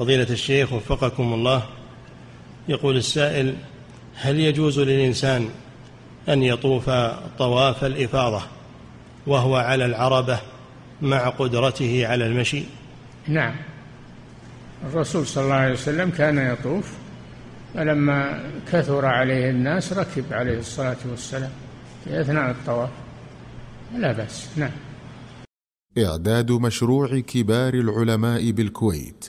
فضيلة الشيخ وفقكم الله، يقول السائل: هل يجوز للإنسان أن يطوف طواف الإفاضة وهو على العربة مع قدرته على المشي؟ نعم، الرسول صلى الله عليه وسلم كان يطوف، فلما كثر عليه الناس ركب عليه الصلاة والسلام في أثناء الطواف، لا بأس. نعم. إعداد مشروع كبار العلماء بالكويت